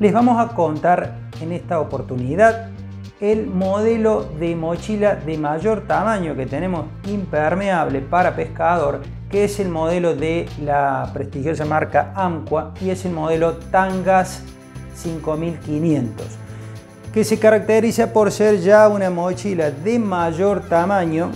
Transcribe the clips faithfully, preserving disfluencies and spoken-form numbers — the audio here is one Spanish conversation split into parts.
Les vamos a contar en esta oportunidad el modelo de mochila de mayor tamaño que tenemos impermeable para pescador, que es el modelo de la prestigiosa marca Umpqua y es el modelo Tongass cinco mil quinientos, que se caracteriza por ser ya una mochila de mayor tamaño,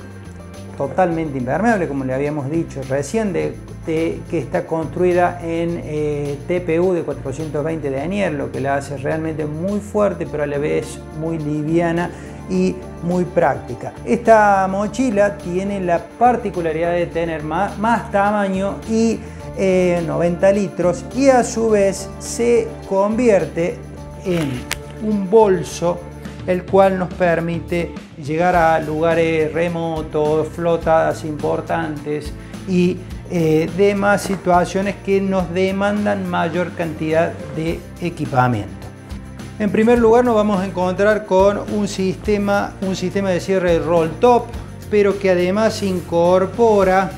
totalmente impermeable, como le habíamos dicho recién, de, de, que está construida en eh, T P U de cuatrocientos veinte de denier, lo que la hace realmente muy fuerte, pero a la vez muy liviana y muy práctica. Esta mochila tiene la particularidad de tener más, más tamaño y eh, noventa litros, y a su vez se convierte en un bolso, el cual nos permite llegar a lugares remotos, flotadas importantes y eh, demás situaciones que nos demandan mayor cantidad de equipamiento. En primer lugar, nos vamos a encontrar con un sistema, un sistema de cierre roll top, pero que además incorpora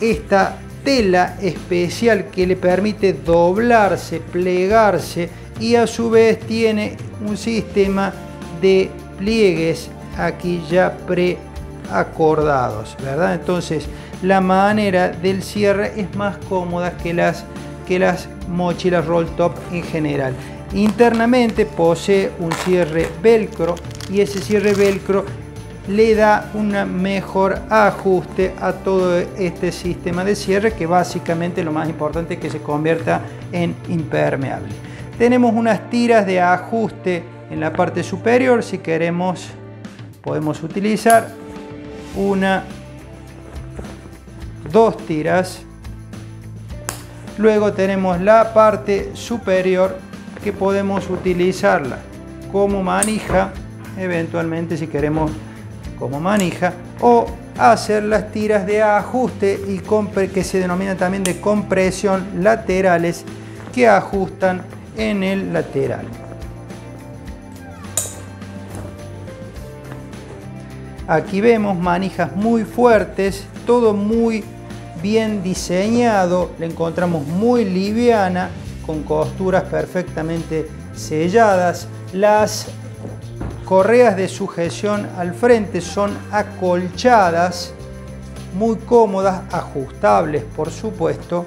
esta tela especial que le permite doblarse, plegarse, y a su vez tiene un sistema de pliegues aquí ya preacordados, ¿verdad? Entonces la manera del cierre es más cómoda que las, que las mochilas roll top en general. Internamente posee un cierre velcro, y ese cierre velcro le da un mejor ajuste a todo este sistema de cierre, que básicamente lo más importante es que se convierta en impermeable. Tenemos unas tiras de ajuste en la parte superior. Si queremos, podemos utilizar una, dos tiras. Luego tenemos la parte superior, que podemos utilizarla como manija, eventualmente si queremos como manija, o hacer las tiras de ajuste y que se denominan también de compresión laterales, que ajustan en el lateral. Aquí vemos manijas muy fuertes, todo muy bien diseñado, la encontramos muy liviana, con costuras perfectamente selladas. Las correas de sujeción al frente son acolchadas, muy cómodas, ajustables por supuesto,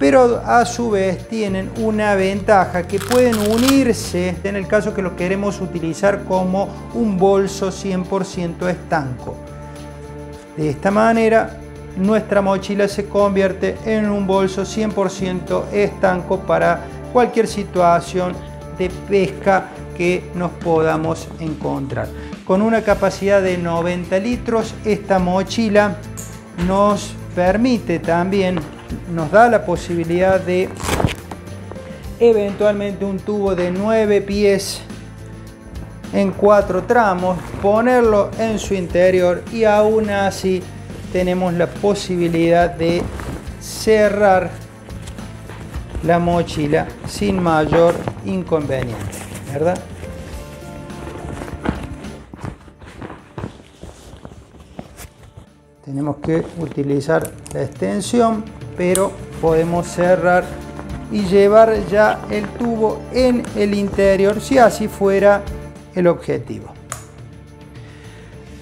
pero a su vez tienen una ventaja, que pueden unirse en el caso que lo queremos utilizar como un bolso cien por ciento estanco. De esta manera nuestra mochila se convierte en un bolso cien por ciento estanco para cualquier situación de pesca que nos podamos encontrar. Con una capacidad de noventa litros, esta mochila nos permite también, nos da la posibilidad de eventualmente un tubo de nueve pies en cuatro tramos, ponerlo en su interior, y aún así tenemos la posibilidad de cerrar la mochila sin mayor inconveniente, ¿verdad? Tenemos que utilizar la extensión, pero podemos cerrar y llevar ya el tubo en el interior, si así fuera el objetivo.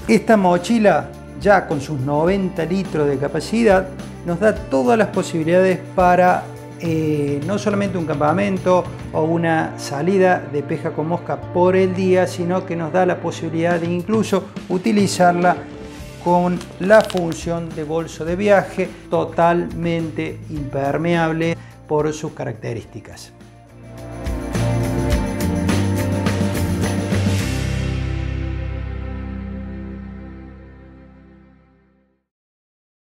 Esta mochila, ya con sus noventa litros de capacidad, nos da todas las posibilidades para eh, no solamente un campamento o una salida de pesca con mosca por el día, sino que nos da la posibilidad de incluso utilizarla con la función de bolso de viaje, totalmente impermeable por sus características.